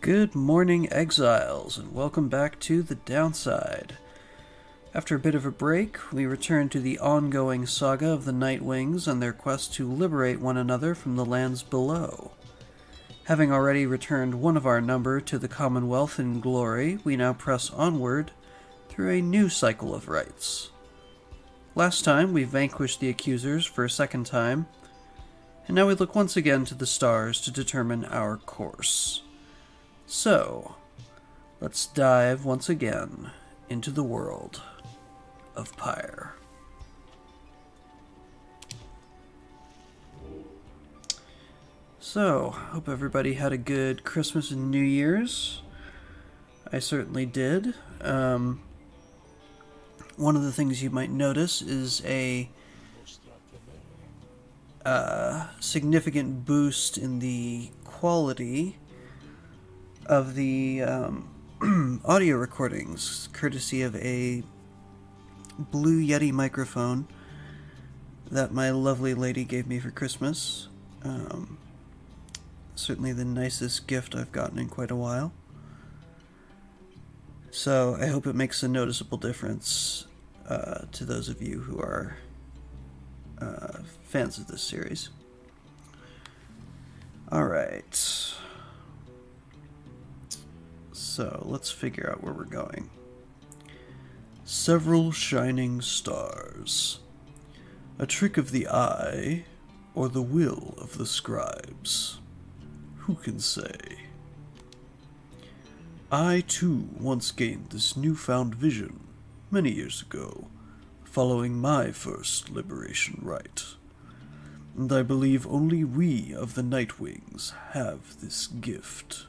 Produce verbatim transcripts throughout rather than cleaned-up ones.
Good morning, exiles, and welcome back to The Downside. After a bit of a break, we return to the ongoing saga of the Night Wings and their quest to liberate one another from the lands below. Having already returned one of our number to the Commonwealth in glory, we now press onward through a new cycle of rites. Last time, we vanquished the Accusers for a second time, and now we look once again to the stars to determine our course. So, let's dive once again into the world of Pyre. So, hope everybody had a good Christmas and New Year's. I certainly did. Um, one of the things you might notice is a uh, significant boost in the quality of the um, audio recordings, courtesy of a Blue Yeti microphone that my lovely lady gave me for Christmas. Um, certainly the nicest gift I've gotten in quite a while. So I hope it makes a noticeable difference uh, to those of you who are uh, fans of this series. Alright. So, let's figure out where we're going. Several shining stars. A trick of the eye, or the will of the scribes. Who can say? I, too, once gained this newfound vision, many years ago, following my first liberation rite. And I believe only we of the Night Wings have this gift.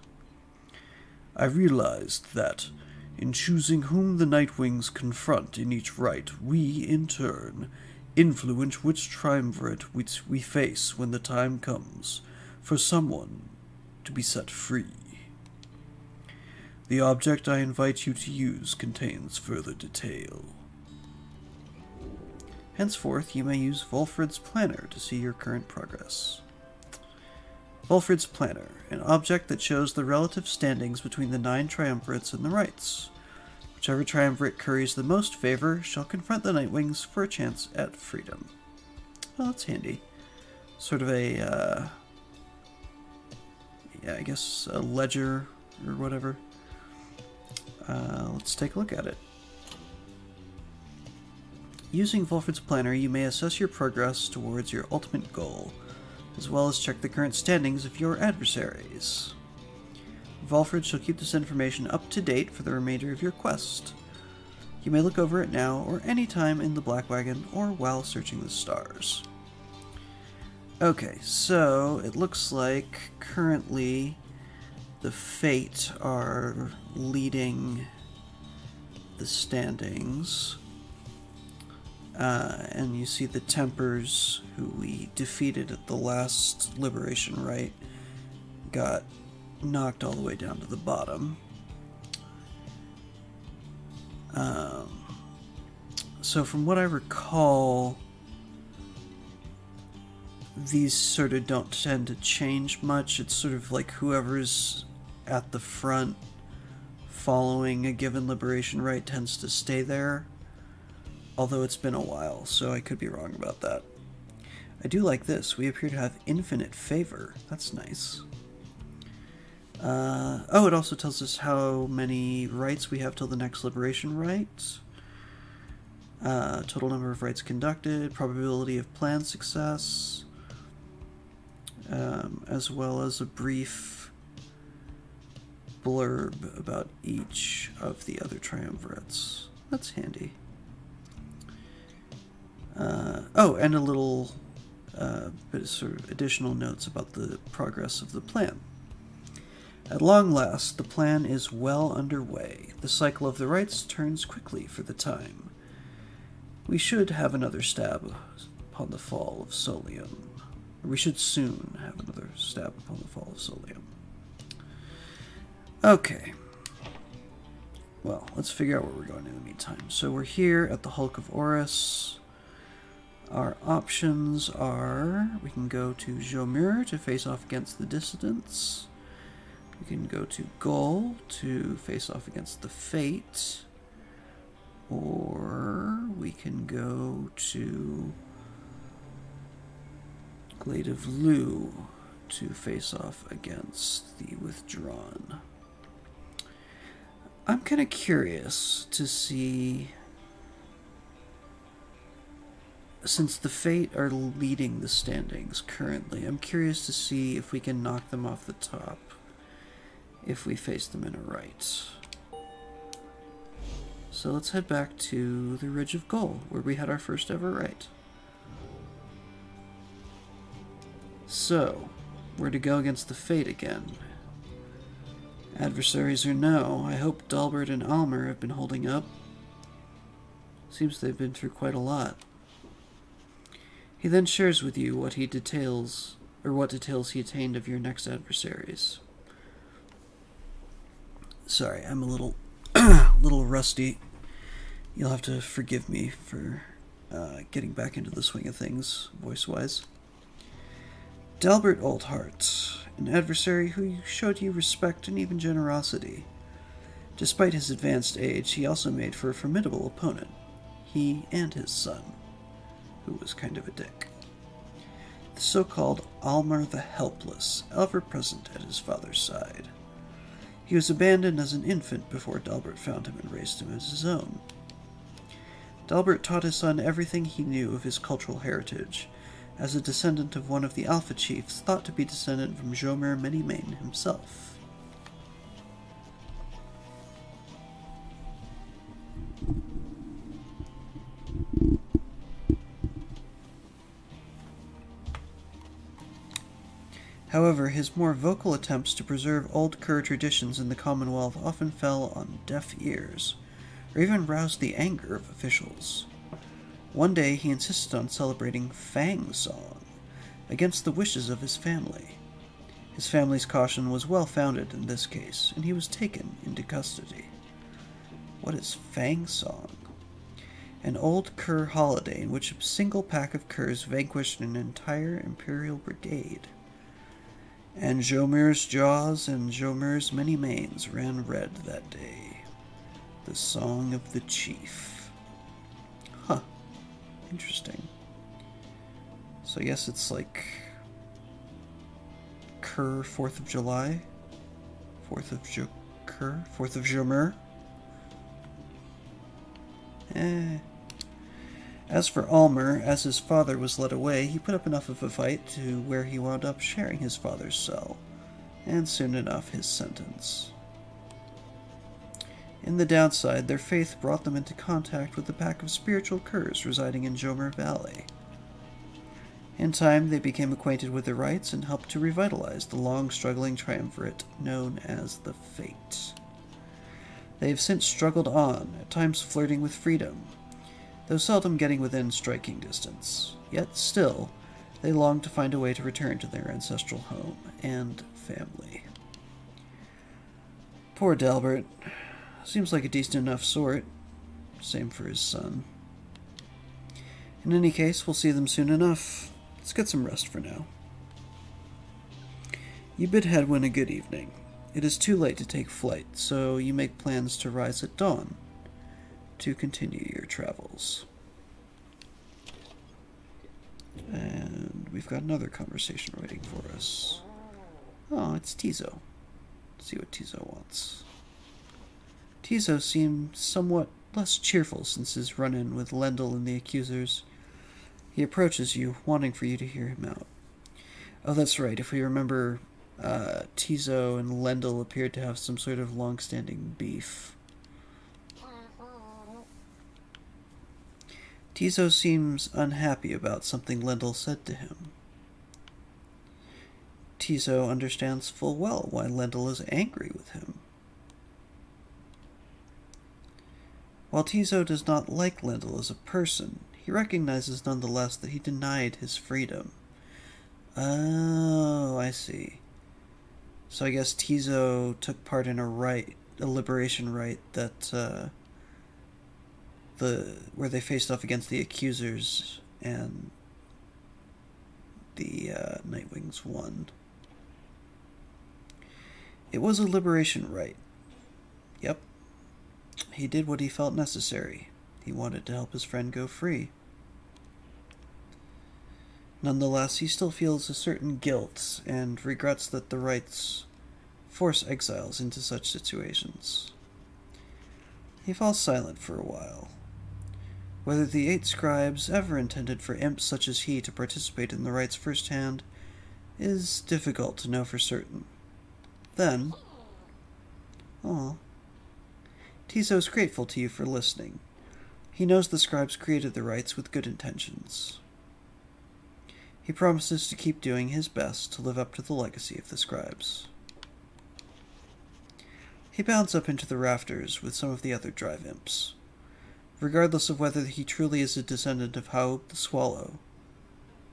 I realized that, in choosing whom the Night Wings confront in each rite, we, in turn, influence which triumvirate which we face when the time comes for someone to be set free. The object I invite you to use contains further detail. Henceforth, you may use Volfred's Planner to see your current progress. Volfred's Planner, an object that shows the relative standings between the nine triumvirates and the rites. Whichever triumvirate curries the most favor shall confront the Night Wings for a chance at freedom. Well, that's handy. Sort of a, uh, yeah, I guess a ledger or whatever. Uh, let's take a look at it. Using Volfred's Planner, you may assess your progress towards your ultimate goal, as well as check the current standings of your adversaries. Volfred shall keep this information up to date for the remainder of your quest. You may look over it now or any time in the Black Wagon or while searching the stars. Okay, so it looks like currently the Fate are leading the standings. Uh, and you see the Tempers, who we defeated at the last liberation rite, got knocked all the way down to the bottom. Um, so from what I recall, these sort of don't tend to change much. It's sort of like whoever's at the front following a given liberation rite tends to stay there. Although it's been a while, so I could be wrong about that. I do like this. We appear to have infinite favor. That's nice. Uh, oh, it also tells us how many rites we have till the next liberation rite. Uh, total number of rites conducted, probability of planned success, um, as well as a brief blurb about each of the other triumvirates. That's handy. Uh, oh, and a little uh, bit of sort of additional notes about the progress of the plan. At long last, the plan is well underway. The cycle of the rites turns quickly for the time. We should have another stab upon the fall of Solium. We should soon have another stab upon the fall of Solium. Okay. Well, let's figure out where we're going in the meantime. So we're here at the Hulk of Orus. Our options are, we can go to Jomur to face off against the Dissidents. We can go to Gull to face off against the Fate. Or we can go to Glade of Lu to face off against the Withdrawn. I'm kind of curious to see, since the Fate are leading the standings currently, I'm curious to see if we can knock them off the top if we face them in a right. So let's head back to the Ridge of Gull, where we had our first ever right. So, we're to go against the Fate again. Adversaries or no, I hope Dalbert and Almer have been holding up. Seems they've been through quite a lot. He then shares with you what he details, or what details he attained of your next adversaries. Sorry, I'm a little, little rusty. You'll have to forgive me for uh, getting back into the swing of things, voice-wise. Dalbert Oldheart, an adversary who showed you respect and even generosity. Despite his advanced age, he also made for a formidable opponent, he and his son, who was kind of a dick. The so-called Almer the Helpless, ever present at his father's side. He was abandoned as an infant before Dalbert found him and raised him as his own. Dalbert taught his son everything he knew of his cultural heritage, as a descendant of one of the Alpha Chiefs, thought to be descended from Jomur Many-Mane himself. However, his more vocal attempts to preserve old Kur traditions in the Commonwealth often fell on deaf ears, or even roused the anger of officials. One day, he insisted on celebrating Fang Song, against the wishes of his family. His family's caution was well-founded in this case, and he was taken into custody. What is Fang Song? An old Kur holiday in which a single pack of Kurs vanquished an entire Imperial brigade. And Jomur's jaws and Jomur's many manes ran red that day. The Song of the Chief. Interesting. So I guess it's like Kur Fourth of July, Fourth of Ju Kur Fourth of Jomur. Eh. As for Almer, as his father was led away, he put up enough of a fight to where he wound up sharing his father's cell, and soon enough his sentence. In the downside, their faith brought them into contact with the pack of spiritual Kurs residing in Jomur Valley. In time, they became acquainted with their rights and helped to revitalize the long-struggling triumvirate known as the Fate. They have since struggled on, at times flirting with freedom, though seldom getting within striking distance. Yet still, they long to find a way to return to their ancestral home and family. Poor Dalbert. Seems like a decent enough sort. Same for his son. In any case, we'll see them soon enough. Let's get some rest for now. You bid Hedwin a good evening. It is too late to take flight, so you make plans to rise at dawn to continue your travels. And we've got another conversation waiting for us. Oh, it's Tizo. Let's see what Tizo wants. Tizo seemed somewhat less cheerful since his run-in with Lendl and the Accusers. He approaches you, wanting for you to hear him out. Oh, that's right. If we remember, uh, Tizo and Lendl appeared to have some sort of long-standing beef. Tizo seems unhappy about something Lendl said to him. Tizo understands full well why Lendl is angry with him. While Tizo does not like Lendl as a person, he recognizes nonetheless that he denied his freedom. Oh, I I see. So I guess Tizo took part in a rite, a liberation rite that, uh, the, where they faced off against the Accusers, and the, uh, Night Wings won. It was a liberation rite. Yep. He did what he felt necessary. He wanted to help his friend go free. Nonetheless, he still feels a certain guilt and regrets that the rites force exiles into such situations. He falls silent for a while. Whether the eight scribes ever intended for imps such as he to participate in the rites firsthand is difficult to know for certain. Then, aw, Tizo is grateful to you for listening. He knows the scribes created the rites with good intentions. He promises to keep doing his best to live up to the legacy of the scribes. He bounds up into the rafters with some of the other drive imps. Regardless of whether he truly is a descendant of Haub the Swallow,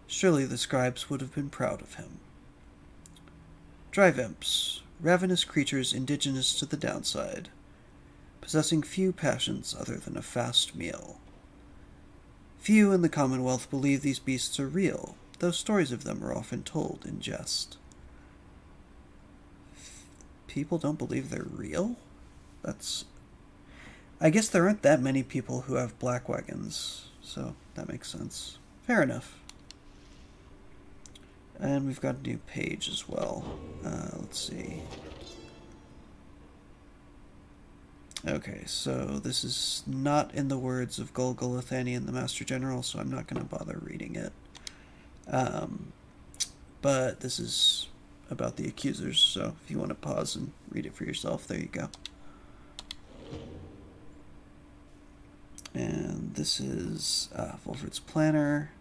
surely the scribes would have been proud of him. Drive imps, ravenous creatures indigenous to the downside, possessing few passions other than a fast meal. Few in the Commonwealth believe these beasts are real, though stories of them are often told in jest. People don't believe they're real? That's... I guess there aren't that many people who have black wagons, so that makes sense. Fair enough. And we've got a new page as well. Uh, let's see. Okay, so this is not in the words of Golothanian, the Master General, so I'm not going to bother reading it. Um, but this is about the Accusers, so if you want to pause and read it for yourself, there you go. And this is uh, Volfred's Planner,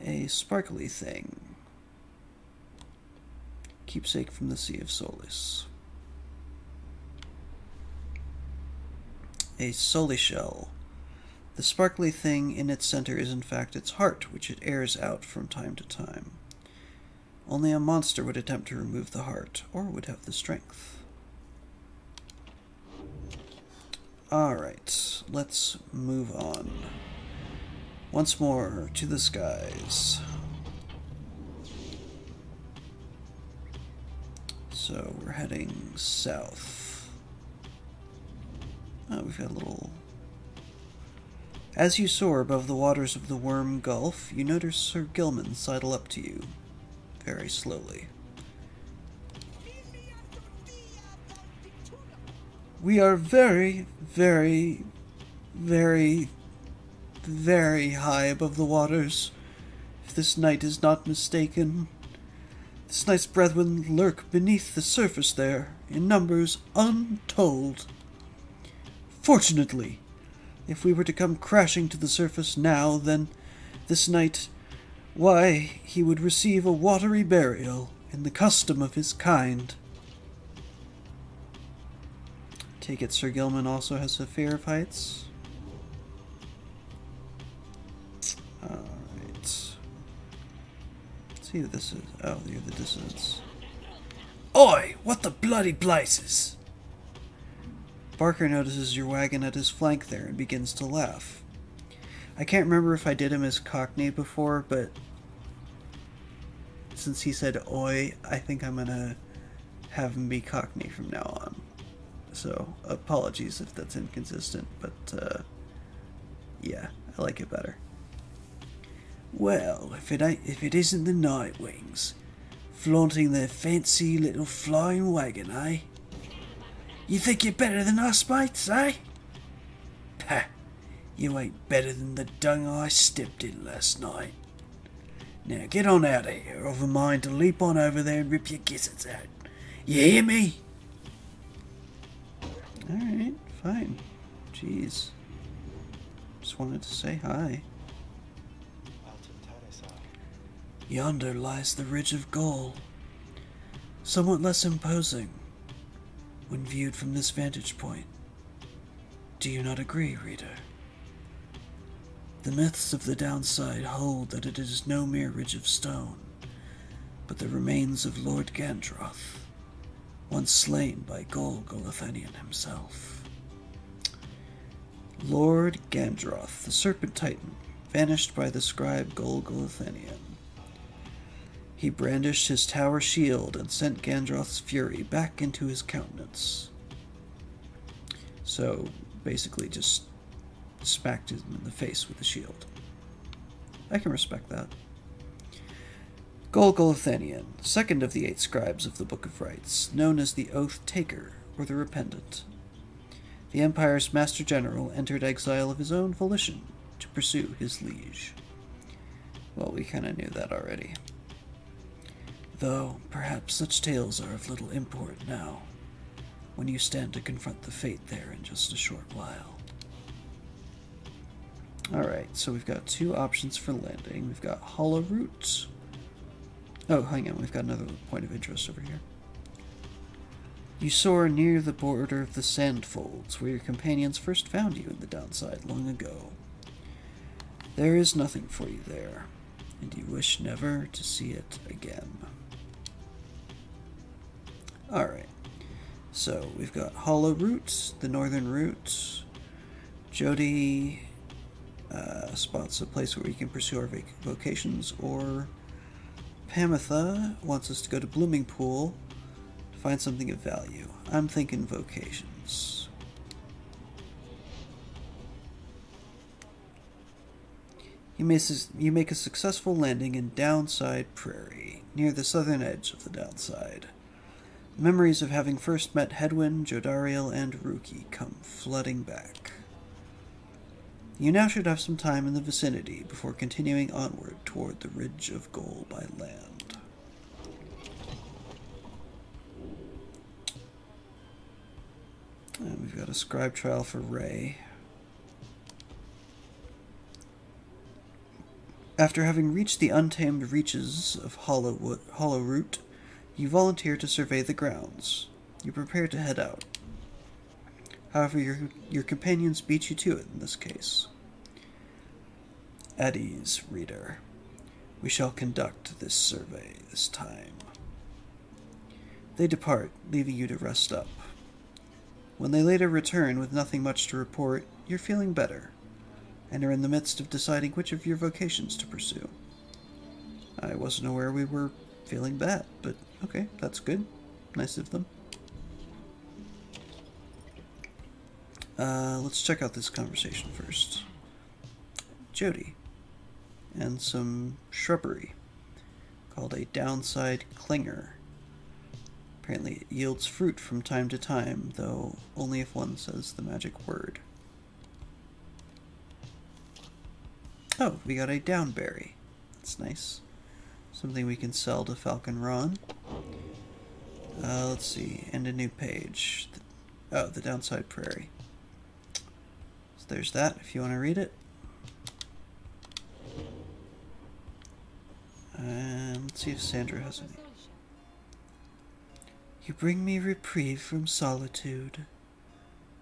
a sparkly thing, keepsake from the Sea of Solace. A soli shell. The sparkly thing in its center is in fact its heart, which it airs out from time to time. Only a monster would attempt to remove the heart, or would have the strength. Alright, let's move on. Once more, to the skies. So, we're heading south. Oh, we've got a little... As you soar above the waters of the Worm Gulf, you notice Sir Gilman sidle up to you, very slowly. We are very, very, very, very high above the waters, if this knight is not mistaken. This knight's brethren lurk beneath the surface there, in numbers untold. Fortunately, if we were to come crashing to the surface now, then this knight, why, he would receive a watery burial in the custom of his kind. Take it Sir Gilman also has a fear of heights? Alright. Let's see who this is. Oh, you're the Dissidents. Oi! What the bloody blazes! Barker notices your wagon at his flank there and begins to laugh. I can't remember if I did him as Cockney before, but since he said oi, I think I'm gonna have him be Cockney from now on. So, apologies if that's inconsistent, but uh, yeah, I like it better. Well, if it ain't, if it isn't the Night Wings, flaunting their fancy little flying wagon, eh? You think you're better than us, mates, eh? Pah, you ain't better than the dung I stepped in last night. Now get on out of here, or I've a mind to leap on over there and rip your gizzards out. You hear me? Alright, fine. Jeez. Just wanted to say hi. Yonder lies the Ridge of Gull. Somewhat less imposing when viewed from this vantage point. Do you not agree, reader? The myths of the downside hold that it is no mere ridge of stone, but the remains of Lord Gandroth, once slain by Gol Golothanian himself. Lord Gandroth, the Serpent Titan, vanished by the scribe Gol Golothanian. He brandished his tower shield and sent Gandroth's fury back into his countenance. So, basically just smacked him in the face with the shield. I can respect that. Gol Golothanian, second of the eight scribes of the Book of Rites, known as the Oath Taker, or the Repentant. The Empire's Master General entered exile of his own volition to pursue his liege. Well, we kind of knew that already. Though, perhaps such tales are of little import now, when you stand to confront the fate there in just a short while. Alright, so we've got two options for landing. We've got Hollow Root. Oh, hang on, we've got another point of interest over here. You soar near the border of the Sandfolds, where your companions first found you in the Downside long ago. There is nothing for you there, and you wish never to see it again. Alright, so we've got Hollow Root, the Northern Root. Jody uh, spots a place where we can pursue our voc vocations, or Pamitha wants us to go to Blooming Pool to find something of value. I'm thinking vocations. You make, you make a successful landing in Downside Prairie, near the southern edge of the Downside. Memories of having first met Hedwin, Jodariel, and Ruki come flooding back. You now should have some time in the vicinity before continuing onward toward the Ridge of Gull by land. And we've got a scribe trial for Ray. After having reached the untamed reaches of Hollow, Hollow Root, you volunteer to survey the grounds. You prepare to head out. However, your, your companions beat you to it in this case. At ease, reader. We shall conduct this survey this time. They depart, leaving you to rest up. When they later return with nothing much to report, you're feeling better, and are in the midst of deciding which of your vocations to pursue. I wasn't aware we were feeling bad, but okay, that's good. Nice of them. Uh, let's check out this conversation first. Jody. And some shrubbery. Called a downside clinger. Apparently it yields fruit from time to time, though only if one says the magic word. Oh, we got a downberry. That's nice. Something we can sell to Falcon Ron. Uh, let's see. And a new page. Oh, the Downside Prairie. There's that, if you want to read it. And let's see if Sandra has any. You bring me reprieve from solitude.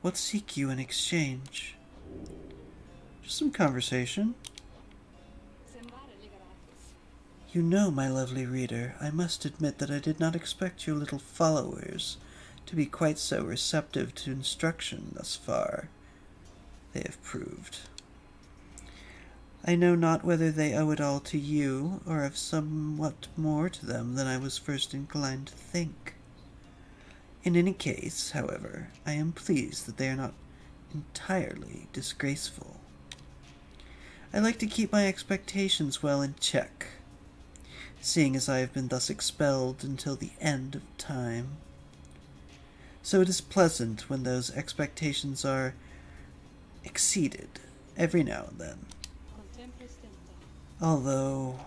What seek you in exchange? Just some conversation. You know, my lovely reader, I must admit that I did not expect your little followers to be quite so receptive to instruction thus far. They have proved. I know not whether they owe it all to you, or have somewhat more to them than I was first inclined to think. In any case, however, I am pleased that they are not entirely disgraceful. I like to keep my expectations well in check, seeing as I have been thus expelled until the end of time. So it is pleasant when those expectations are exceeded every now and then, although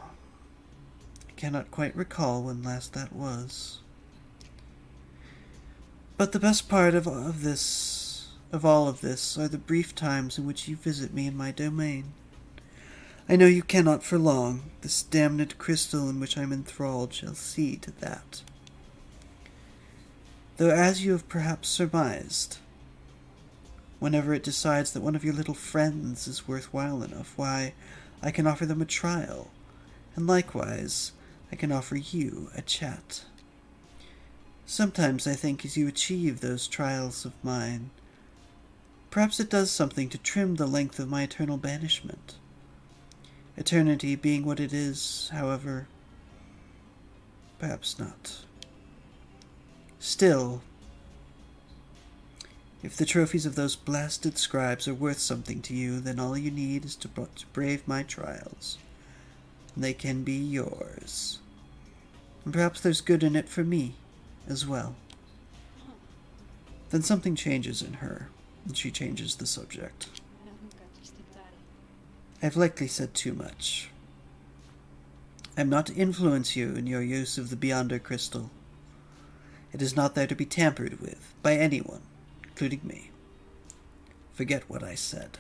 I cannot quite recall when last that was. But the best part of, of this, of all of this, are the brief times in which you visit me in my domain. I know you cannot for long. This damned crystal in which I am enthralled shall see to that. Though, as you have perhaps surmised, whenever it decides that one of your little friends is worthwhile enough, why, I can offer them a trial, and likewise, I can offer you a chat. Sometimes I think as you achieve those trials of mine, perhaps it does something to trim the length of my eternal banishment. Eternity being what it is, however, perhaps not. Still, if the trophies of those blasted scribes are worth something to you, then all you need is to brave my trials. And they can be yours. And perhaps there's good in it for me, as well. Then something changes in her, and she changes the subject. I've likely said too much. I am not to influence you in your use of the Beyonder Crystal. It is not there to be tampered with by anyone, including me. Forget what I said.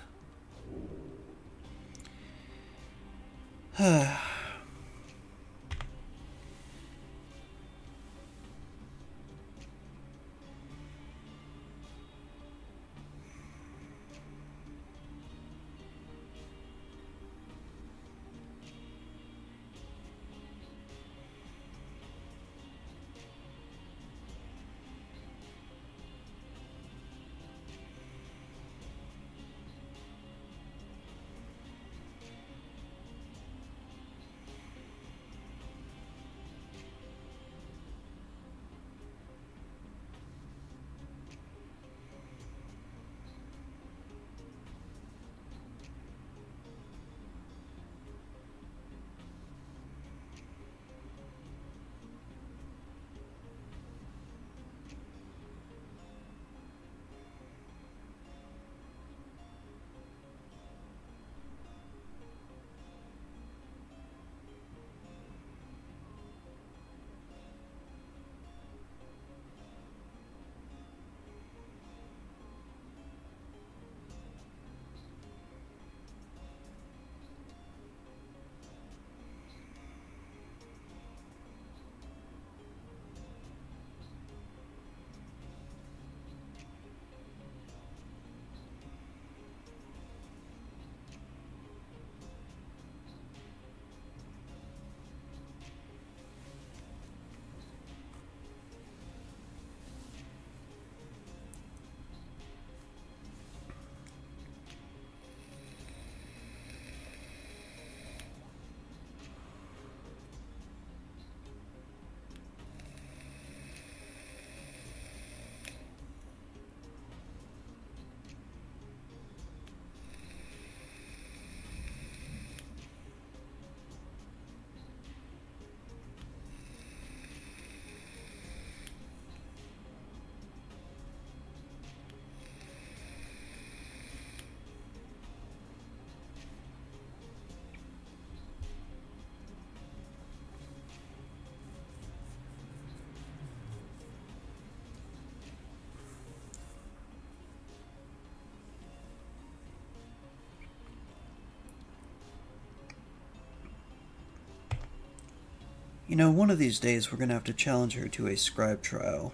You know, one of these days we're going to have to challenge her to a scribe trial,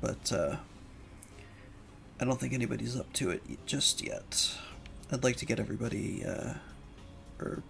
but uh, I don't think anybody's up to it just yet. I'd like to get everybody, uh, or...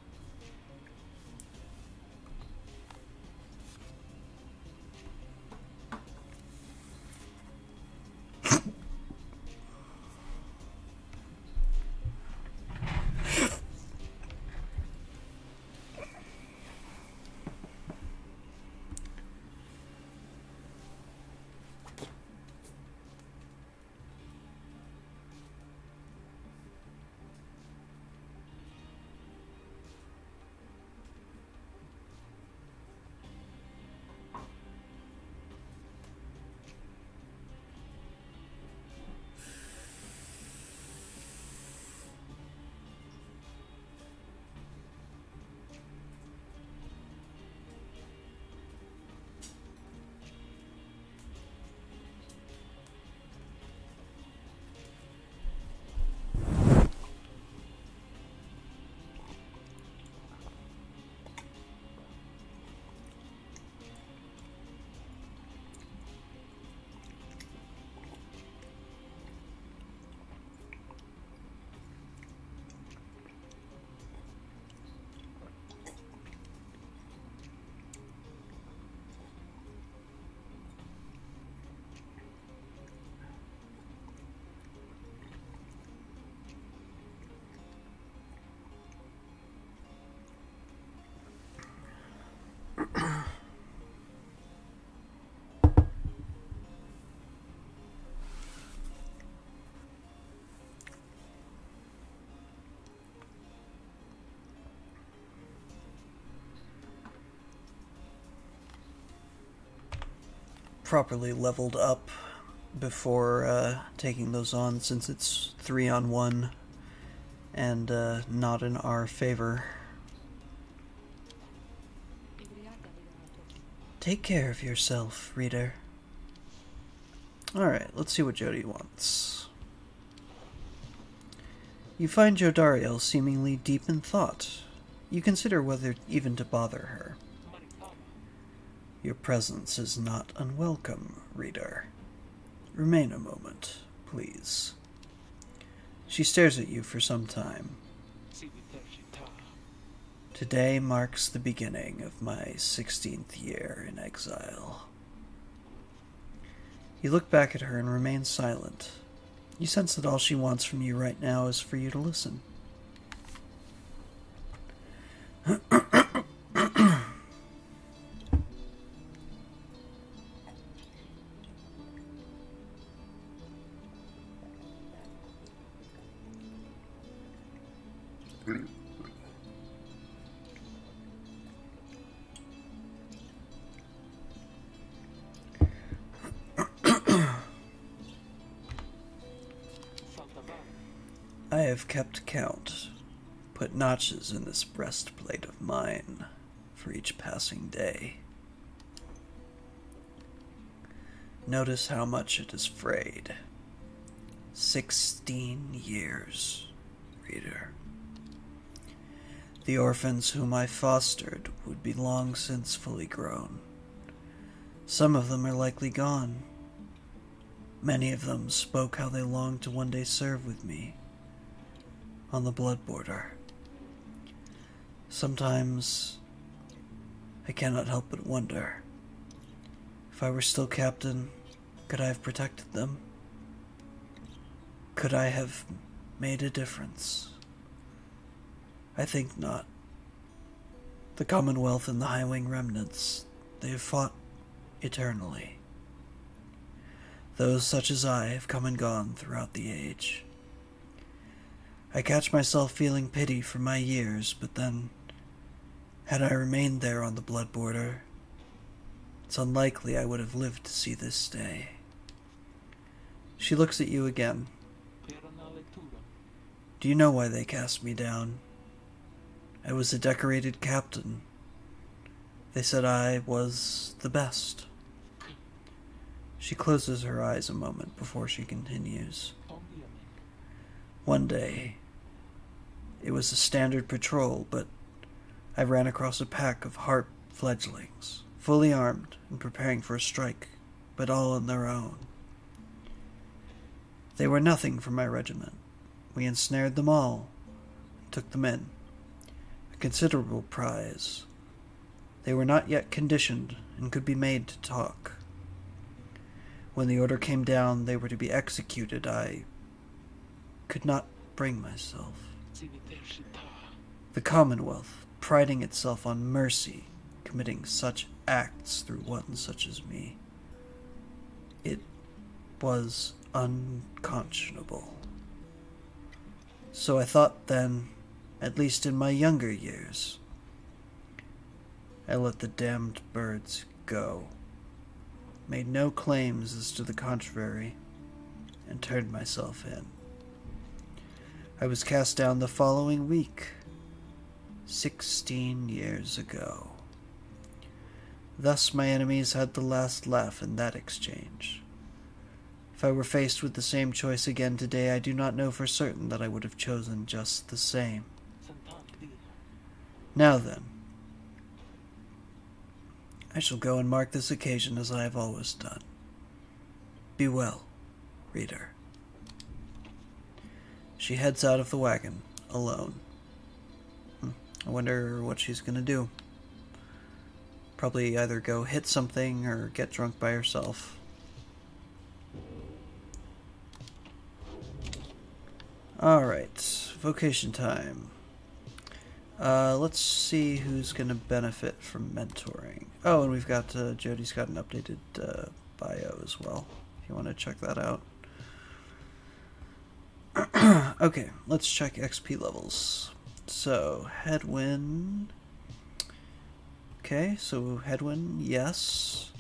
properly leveled up before uh, taking those on, since it's three on one and uh, not in our favor. Take care of yourself, reader. Alright, let's see what Jody wants. You find Jodariel seemingly deep in thought. You consider whether even to bother her. Your presence is not unwelcome, reader. Remain a moment, please. She stares at you for some time. Today marks the beginning of my sixteenth year in exile. You look back at her and remain silent. You sense that all she wants from you right now is for you to listen. I have kept count, put notches in this breastplate of mine for each passing day. Notice how much it is frayed. Sixteen years, reader. The orphans whom I fostered would be long since fully grown. Some of them are likely gone. Many of them spoke how they longed to one day serve with me on the blood border. Sometimes I cannot help but wonder, if I were still captain, could I have protected them? Could I have made a difference? I think not. The Commonwealth and the High Wing remnants, they have fought eternally. Those such as I have come and gone throughout the age. I catch myself feeling pity for my years, but then, had I remained there on the blood border, it's unlikely I would have lived to see this day. She looks at you again. Do you know why they cast me down? I was a decorated captain. They said I was the best. She closes her eyes a moment before she continues. One day, it was a standard patrol, but I ran across a pack of harp fledglings, fully armed and preparing for a strike, but all on their own. They were nothing for my regiment. We ensnared them all and took them in, a considerable prize. They were not yet conditioned and could be made to talk. When the order came down, they were to be executed. I could not bring myself. The Commonwealth, priding itself on mercy, committing such acts through one such as me. It was unconscionable. So I thought then, at least in my younger years, I let the damned birds go, made no claims as to the contrary, and turned myself in. I was cast down the following week, sixteen years ago. Thus my enemies had the last laugh in that exchange. If I were faced with the same choice again today, I do not know for certain that I would have chosen just the same. Now then, I shall go and mark this occasion as I have always done. Be well, reader. She heads out of the wagon, alone. I wonder what she's gonna do. Probably either go hit something or get drunk by herself. Alright, vocation time. Uh, let's see who's gonna benefit from mentoring. Oh, and we've got, uh, Jody's got an updated uh, bio as well, if you want to check that out. Okay, let's check X P levels. So, Hedwin. Okay, so Hedwin, yes.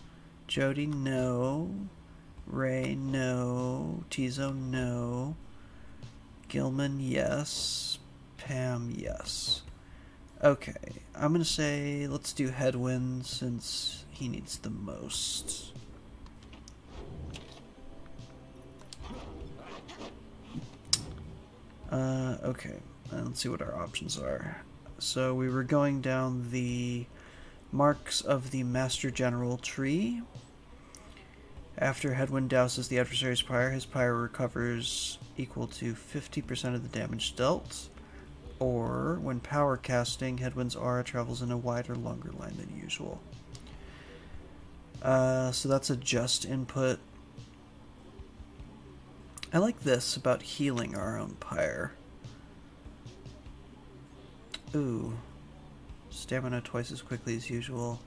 Jody, no. Ray, no. Tizo, no. Gilman, yes. Pam, yes. Okay, I'm gonna say let's do Hedwin since he needs the most. Uh, okay, let's see what our options are. So we were going down the marks of the Master General tree. After Hedwin douses the adversary's pyre, his pyre recovers equal to fifty percent of the damage dealt. Or, when power casting, Hedwin's aura travels in a wider, longer line than usual. Uh, so that's a just input. I like this about healing our own pyre. Ooh. Stamina twice as quickly as usual.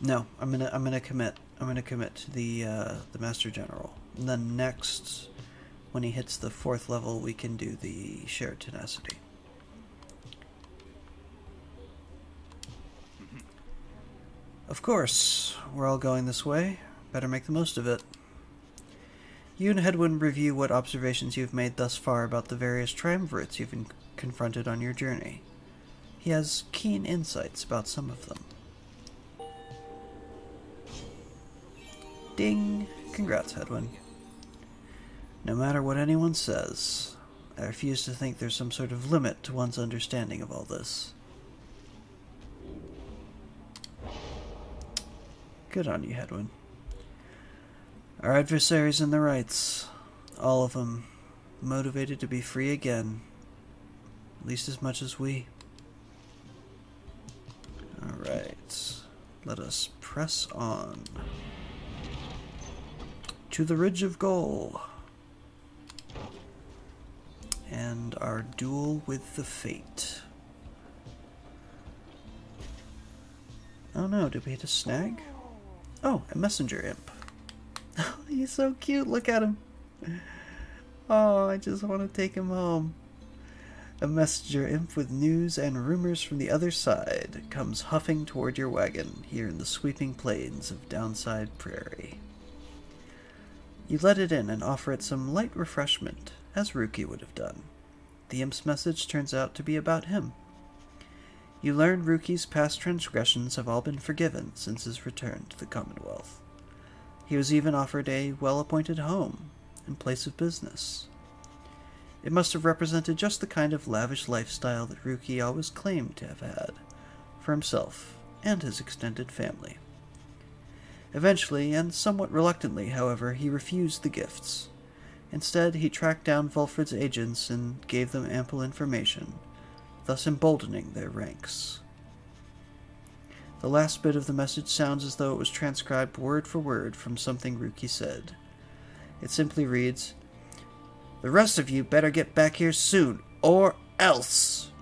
No, I'm gonna I'm gonna commit. I'm gonna commit to the uh, the Master General. And then next, when he hits the fourth level, we can do the shared tenacity. Of course, we're all going this way. Better make the most of it. You and Hedwin review what observations you've made thus far about the various triumvirates you've been confronted on your journey. He has keen insights about some of them. Ding! Congrats, Hedwin. No matter what anyone says, I refuse to think there's some sort of limit to one's understanding of all this. Good on you, Hedwin. Our adversaries in the rights, all of them, motivated to be free again, at least as much as we. Alright, let us press on. To the Ridge of Gull. And our duel with the Fate. Oh no, did we hit a snag? Oh, a messenger imp. He's so cute, look at him. Oh, I just want to take him home. A messenger imp with news and rumors from the other side comes huffing toward your wagon here in the sweeping plains of Downside Prairie. You let it in and offer it some light refreshment, as Ruki would have done. The imp's message turns out to be about him. You learn Ruki's past transgressions have all been forgiven since his return to the Commonwealth. He was even offered a well-appointed home and place of business. It must have represented just the kind of lavish lifestyle that Ruki always claimed to have had for himself and his extended family. Eventually, and somewhat reluctantly, however, he refused the gifts. Instead, he tracked down Volfred's agents and gave them ample information, thus emboldening their ranks. The last bit of the message sounds as though it was transcribed word for word from something Ruki said. It simply reads, "The rest of you better get back here soon, or else!"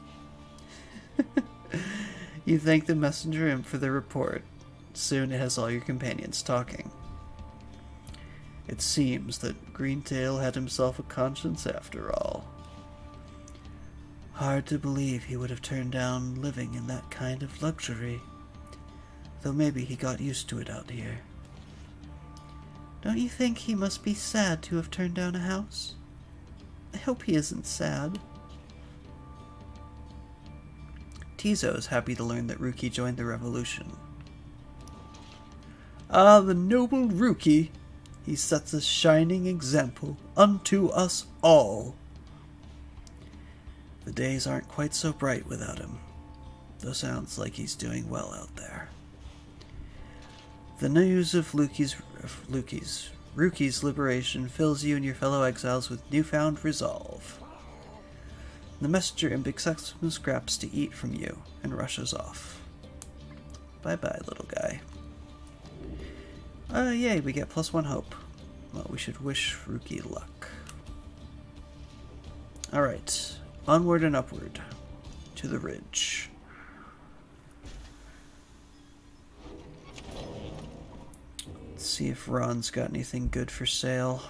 You thank the messenger imp for the report. Soon it has all your companions talking. It seems that Greentail had himself a conscience after all. Hard to believe he would have turned down living in that kind of luxury. Though maybe he got used to it out here. Don't you think he must be sad to have turned down a house? I hope he isn't sad. Tizo is happy to learn that Ruki joined the revolution. Ah, the noble Ruki! He sets a shining example unto us all. The days aren't quite so bright without him, though sounds like he's doing well out there. The news of Ruki's, of Ruki's, Ruki's liberation fills you and your fellow exiles with newfound resolve. The messenger imp accepts some scraps to eat from you and rushes off. Bye-bye, little guy. Uh, yay, we get plus one hope. Well, we should wish Ruki luck. Alright, onward and upward to the ridge. See if Ron's got anything good for sale.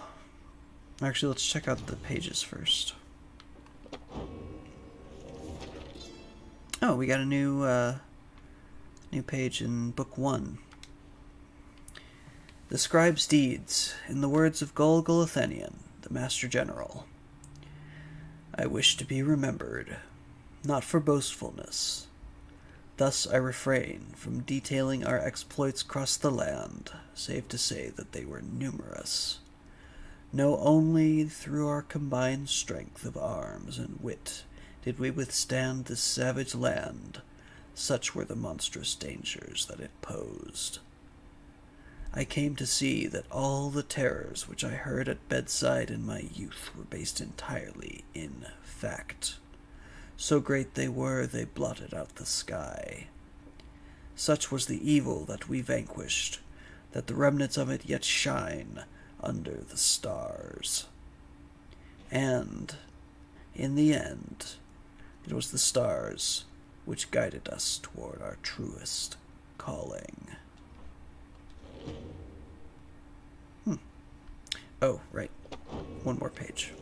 Actually, let's check out the pages first. Oh, we got a new uh, new page in book one. The scribe's deeds, in the words of Gul Golothanian, the Master General. I wish to be remembered, not for boastfulness. Thus I refrain from detailing our exploits across the land, save to say that they were numerous. No, only through our combined strength of arms and wit did we withstand this savage land. Such were the monstrous dangers that it posed. I came to see that all the terrors which I heard at bedside in my youth were based entirely in fact. So great they were, they blotted out the sky. Such was the evil that we vanquished, that the remnants of it yet shine under the stars. And, in the end, it was the stars which guided us toward our truest calling. Hmm. Oh, right. One more page.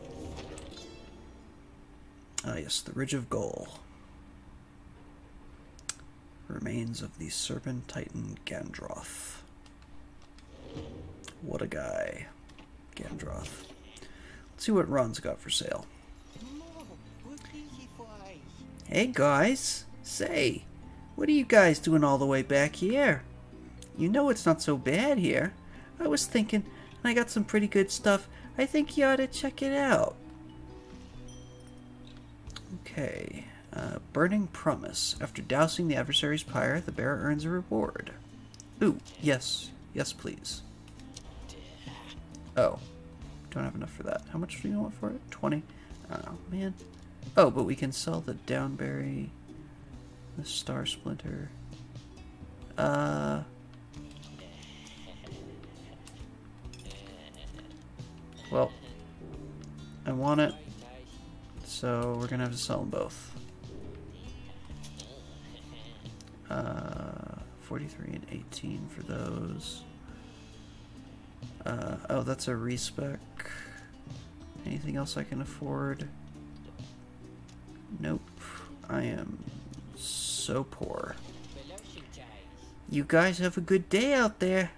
Ah, yes, the Ridge of Gull. Remains of the Serpent Titan Gandroth. What a guy. Gandroth. Let's see what Ron's got for sale. Hey guys! Say, what are you guys doing all the way back here? You know it's not so bad here. I was thinking, and I got some pretty good stuff. I think you ought to check it out. Okay. Uh, Burning Promise. After dousing the adversary's pyre, the bearer earns a reward. Ooh, yes. Yes, please. Oh, don't have enough for that. How much do you want for it? twenty. Oh, man. Oh, but we can sell the downberry, the star splinter. Uh. Well, I want it, so we're gonna have to sell them both. Uh, forty-three and eighteen for those. Uh, oh, that's a respec. Anything else I can afford? Nope. I am so poor. You guys have a good day out there.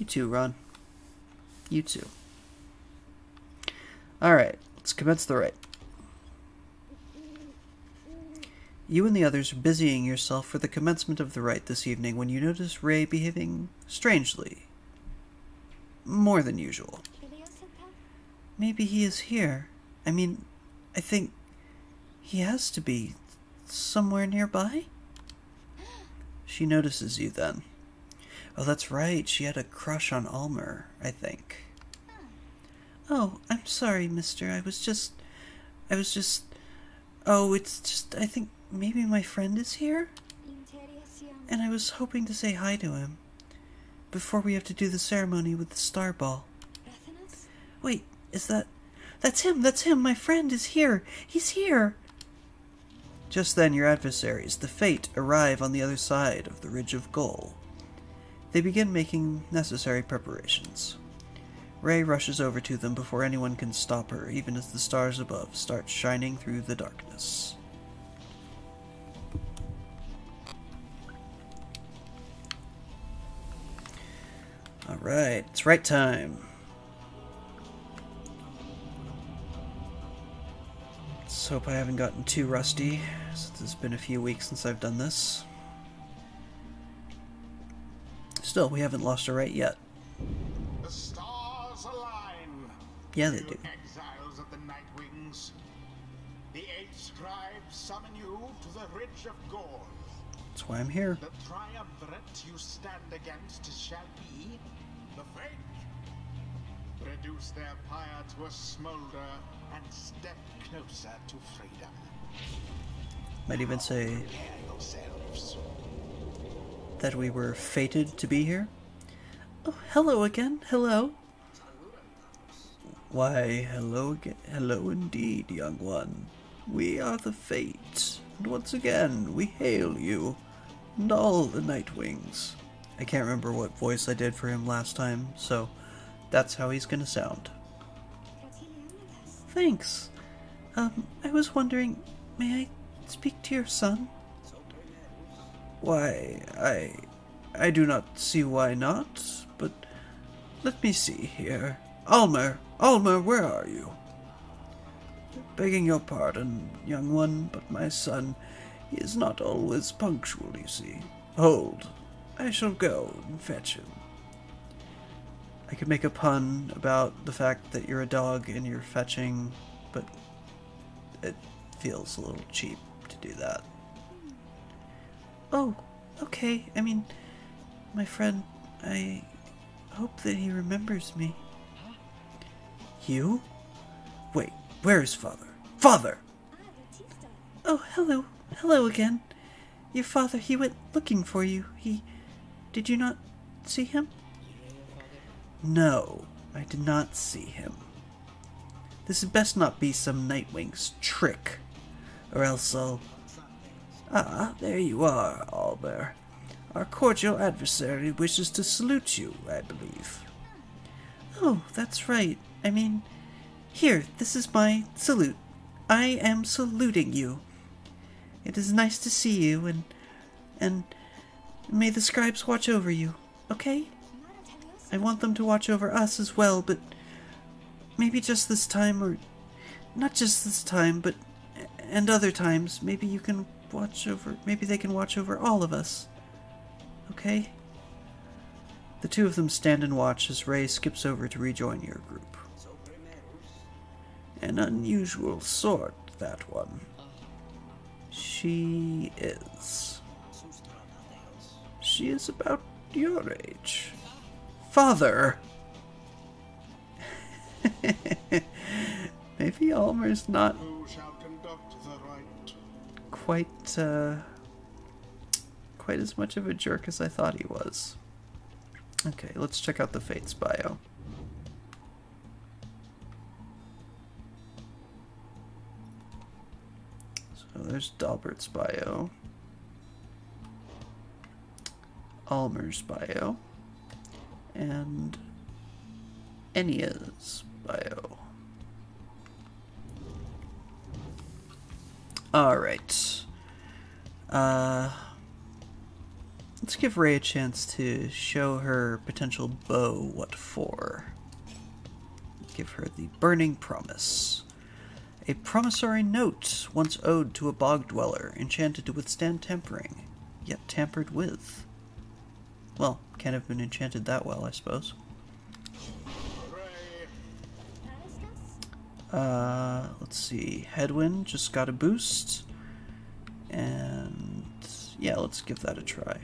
You too, Ron. You too. Alright, let's commence the raid. You and the others are busying yourself for the commencement of the raid this evening when you notice Ray behaving strangely. More than usual. Maybe he is here. I mean, I think he has to be somewhere nearby. She notices you then. Oh, that's right. She had a crush on Almer, I think. Oh, I'm sorry, mister. I was just... I was just... Oh, it's just... I think maybe my friend is here? And I was hoping to say hi to him. Before we have to do the ceremony with the star ball. Wait, is that... That's him! That's him! My friend is here! He's here! Just then your adversaries, the Fate, arrive on the other side of the Ridge of Gull. They begin making necessary preparations. Ray rushes over to them before anyone can stop her, even as the stars above start shining through the darkness. Alright, it's right time. Let's hope I haven't gotten too rusty, since it's been a few weeks since I've done this. Still, we haven't lost a right yet. The stars align. Yeah, they do. Exiles of the Night Wings. The eight scribes summon you to the Ridge of Gull. That's why I'm here. The triumvirate you stand against shall be the Fate. Reduce their pyre to a smolder and step closer to freedom. Might even say that we were fated to be here. Oh, hello again. Hello. Why, hello again. Hello indeed, young one. We are the Fate, and once again we hail you, and all the Night Wings. I can't remember what voice I did for him last time, so that's how he's gonna sound. Thanks. Um, I was wondering, may I speak to your son? Why, I... I do not see why not, but let me see here. Almer, Almer, where are you? Begging your pardon, young one, but my son, he is not always punctual, you see. Hold, I shall go and fetch him. I could make a pun about the fact that you're a dog and you're fetching, but it feels a little cheap to do that. Oh, okay. I mean, my friend, I hope that he remembers me. You? Wait, where is father? Father! Oh, hello. Hello again. Your father, he went looking for you. He... Did you not see him? No, I did not see him. This had best not be some Night Wings trick, or else I'll... Ah, there you are, Almer. Our cordial adversary wishes to salute you, I believe. Oh, that's right. I mean, here, this is my salute. I am saluting you. It is nice to see you, and and may the scribes watch over you, okay? I want them to watch over us as well, but maybe just this time, or not just this time, but and other times, maybe you can watch over, maybe they can watch over all of us, okay? The two of them stand and watch as Ray skips over to rejoin your group. An unusual sort, that one. She is. She is about your age. Father! Maybe Almer's not quite, uh, quite as much of a jerk as I thought he was. Okay, let's check out the Fate's bio. So there's Dalbert's bio. Almer's bio. And Enya's bio. Alright. Uh, let's give Ray a chance to show her potential bow what for. Give her the Burning Promise. A promissory note once owed to a bog dweller, enchanted to withstand tampering, yet tampered with. Well, can't have been enchanted that well, I suppose. Uh, let's see. Hedwin just got a boost. And yeah, let's give that a try.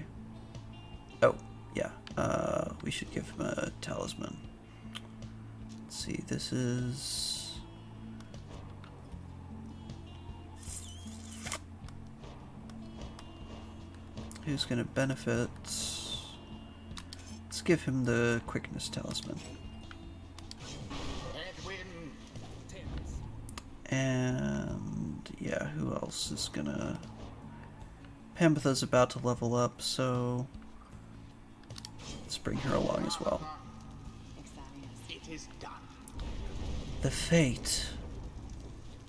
Oh, yeah. Uh, we should give him a talisman. Let's see, this is... Who's going to benefit... Let's give him the Quickness Talisman. And yeah, who else is gonna... Pamitha's about to level up, so let's bring her along as well. The Fate.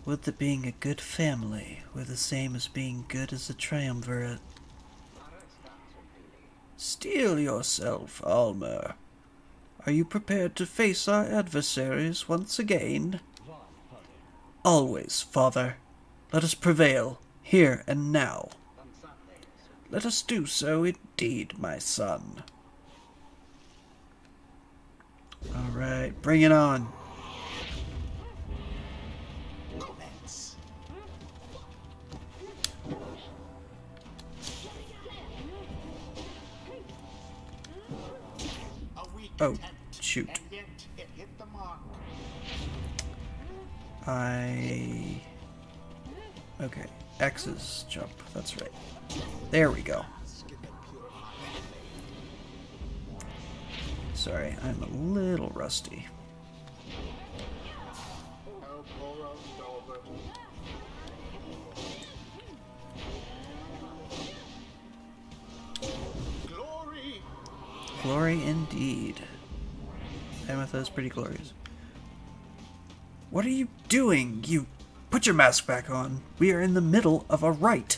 Would that being a good family were the same as being good as a triumvirate. Steel yourself, Almer. Are you prepared to face our adversaries once again? Always, Father. Let us prevail, here and now. Let us do so indeed, my son. Alright, bring it on. Oh, shoot. I... Okay, X's jump, that's right. There we go. Sorry, I'm a little rusty. Glory indeed. Pamitha is pretty glorious. What are you doing? You put your mask back on. We are in the middle of a rite.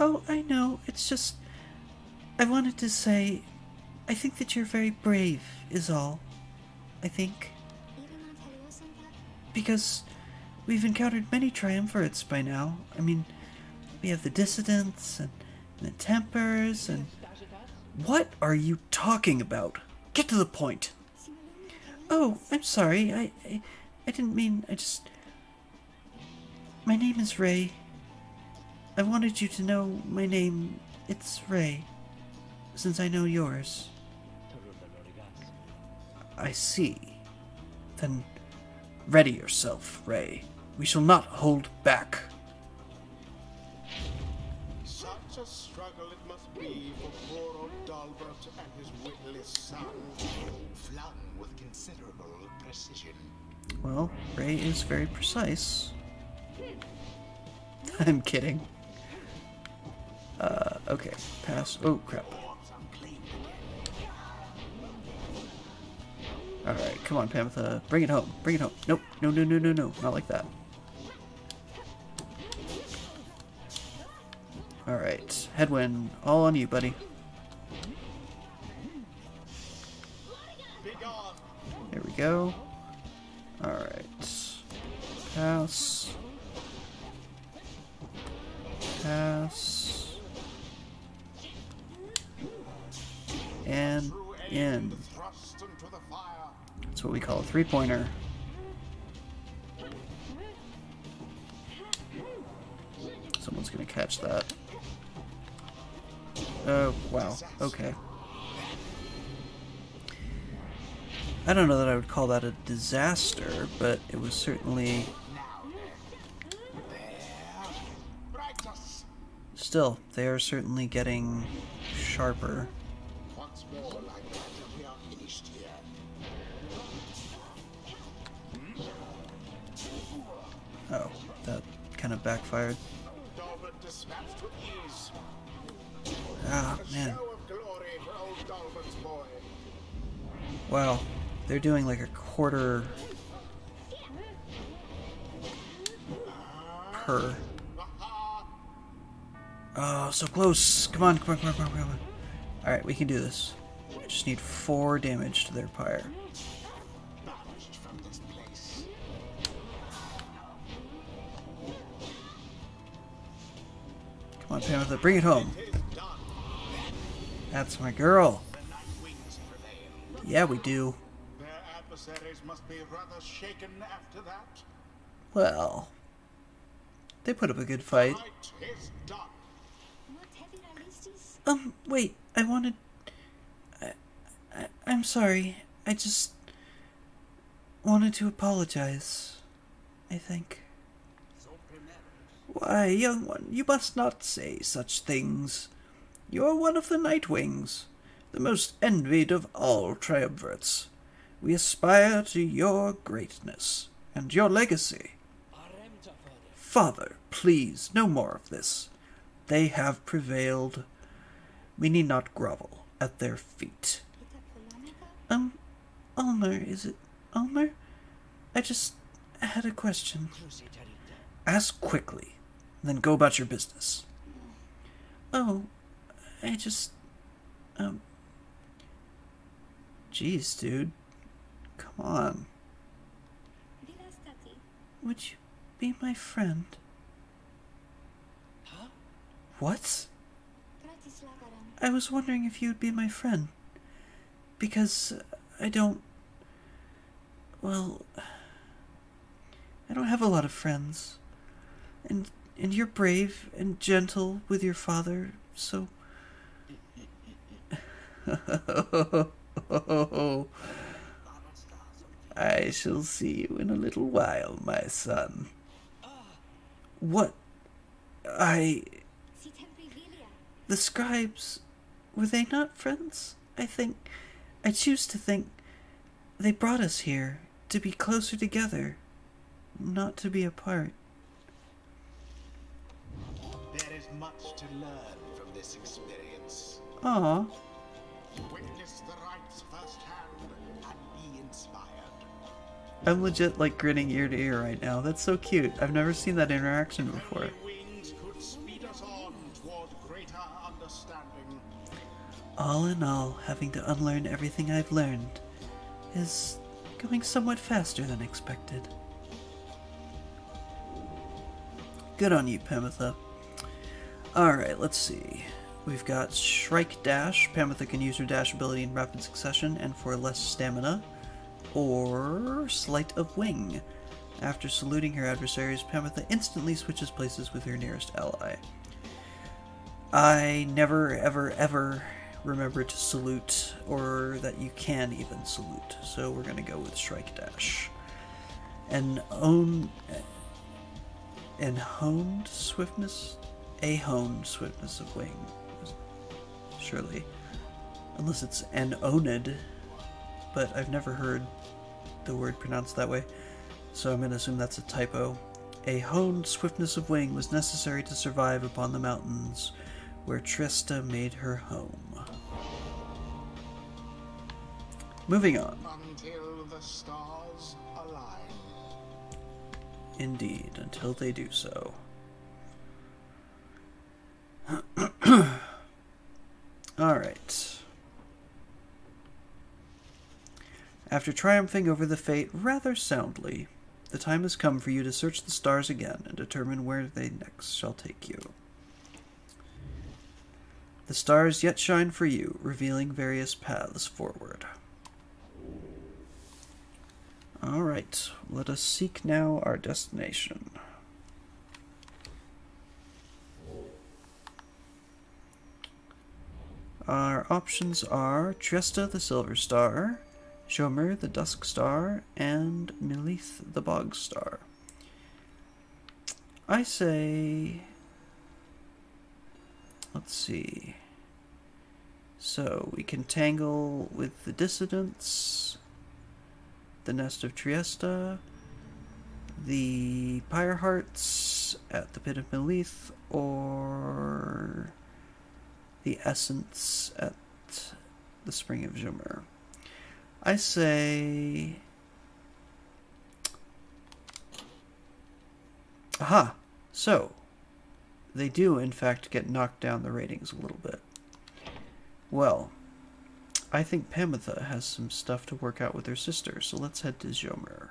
Oh, I know. It's just I wanted to say, I think that you're very brave, is all. I think. Because we've encountered many triumvirates by now. I mean, we have the Dissidents, and, and the Tempers, and... What are you talking about? Get to the point! Oh, I'm sorry, I, I, I didn't mean, I just... My name is Ray. I wanted you to know my name, it's Ray, since I know yours. I see. Then ready yourself, Ray. We shall not hold back. Such a struggle it must be for poor old Dalbert and his witless son, flung with considerable precision. Well, Ray is very precise. I'm kidding. Uh, okay. Pass. Oh, crap. Alright, come on, Pamitha. Bring it home. Bring it home. Nope. No, no, no, no, no. Not like that. Alright. Hedwin, all on you, buddy. There we go. Alright. Pass. Pass. And in. That's what we call a three-pointer. Someone's gonna catch that. Oh, wow. Okay. I don't know that I would call that a disaster, but it was certainly... Still, they are certainly getting sharper. Oh, that kind of backfired. Ah, man. Wow, they're doing like a quarter per. Oh, so close! Come on, come on, come on, come on, come on. Alright, we can do this. I just need four damage to their pyre. Come on, Pamitha, bring it home. That's my girl. Yeah, we do. Their adversaries must be rather shaken after that. Well, they put up a good fight. Um, wait, I wanted... I, I, I'm sorry. I just wanted to apologize, I think. Why, young one, you must not say such things. You are one of the Night Wings, the most envied of all triumvirates. We aspire to your greatness and your legacy. Father, please, no more of this. They have prevailed. We need not grovel at their feet. Um, Almer, is it Almer? I just had a question. Ask quickly, then go about your business. Oh, I just... Um... Jeez, dude. Come on. Would you be my friend? Huh? What? I was wondering if you'd be my friend. Because I don't... Well... I don't have a lot of friends. And and you're brave and gentle with your father, so... I shall see you in a little while, my son. What? I... The scribes, were they not friends? I think... I choose to think they brought us here to be closer together, not to be apart. There is much to learn from this experience. Aww. Witness the rites firsthand and be inspired. I'm legit like grinning ear to ear right now. That's so cute. I've never seen that interaction before. All in all, having to unlearn everything I've learned is going somewhat faster than expected. Good on you, Pamitha. Alright, let's see. We've got Shrike Dash. Pamitha can use her dash ability in rapid succession and for less stamina. Or Sleight of Wing. After saluting her adversaries, Pamitha instantly switches places with her nearest ally. I never, ever, ever remember to salute, or that you can even salute. So we're going to go with Shrike Dash. An own... An honed swiftness? A honed swiftness of wing. Surely. Unless it's an owned. But I've never heard the word pronounced that way. So I'm going to assume that's a typo. A honed swiftness of wing was necessary to survive upon the mountains, where Trista made her home. Moving on. Until the stars align. Indeed, until they do so. Alright. After triumphing over the Fate rather soundly, the time has come for you to search the stars again and determine where they next shall take you. The stars yet shine for you, revealing various paths forward. Alright, let us seek now our destination. Our options are Trista the Silver Star, Jomur the Dusk Star, and Milith the Bog Star. I say... Let's see. So, we can tangle with the Dissidents, the Nest of Triesta, the Pyre Hearts at the Pit of Milith, or the Essence at the Spring of Jomur. I say... Aha! So, they do, in fact, get knocked down the ratings a little bit. Well, I think Pamitha has some stuff to work out with her sister, so let's head to Jomur.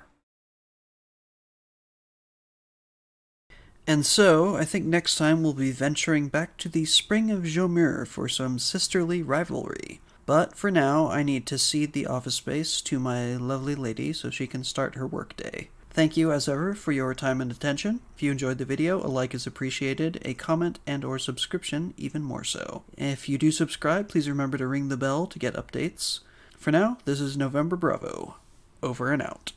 And so, I think next time we'll be venturing back to the Spring of Jomur for some sisterly rivalry. But for now, I need to cede the office space to my lovely lady so she can start her workday. Thank you, as ever, for your time and attention. If you enjoyed the video, a like is appreciated, a comment and or subscription even more so. If you do subscribe, please remember to ring the bell to get updates. For now, this is November Bravo. Over and out.